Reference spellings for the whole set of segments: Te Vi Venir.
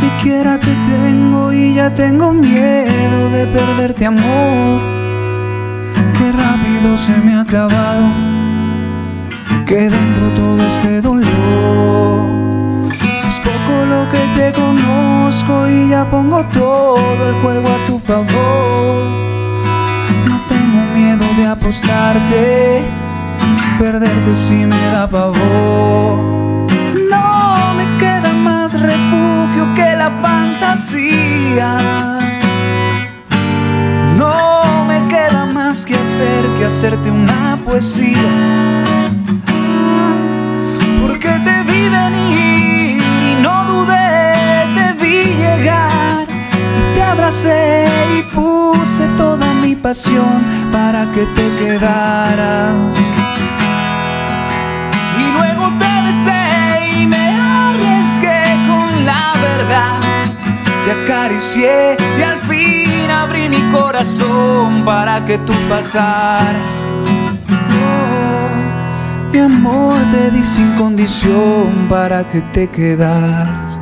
siquiera te tengo y ya tengo miedo de perderte, amor. Qué rápido se me ha acabado, que dentro todo este dolor. Es poco lo que te conozco y ya pongo todo el juego a tu favor. No tengo miedo de apostarte, perderte si me da pavor. Refugio que la fantasía, no me queda más que hacer que hacerte una poesía, porque te vi venir y no dudé, te vi llegar y te abracé y puse toda mi pasión para que te quedaras. Te acaricié y al fin abrí mi corazón para que tú pasaras. Oh, mi amor, te di sin condición para que te quedaras.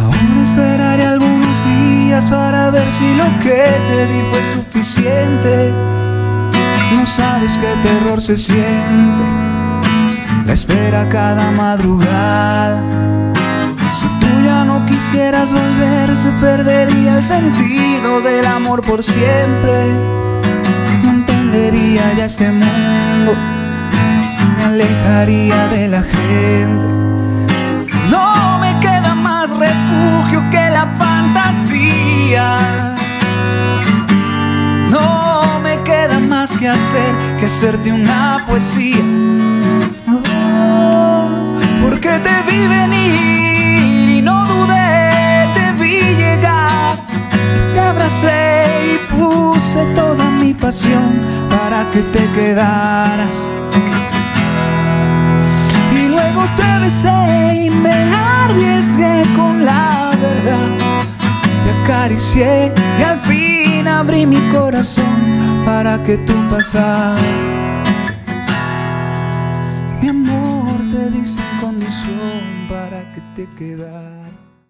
Ahora esperaré algunos días para ver si lo que te di fue suficiente. No sabes qué terror se siente la espera cada madrugada. Si quisieras volver, se perdería el sentido del amor por siempre. No entendería ya este mundo, me alejaría de la gente. No me queda más refugio que la fantasía, no me queda más que hacer que hacerte una poesía, oh, porque te vi venir. Y puse toda mi pasión para que te quedaras. Y luego te besé y me arriesgué con la verdad. Te acaricié y al fin abrí mi corazón para que tú pasaras. Mi amor, te di sin condición para que te quedaras.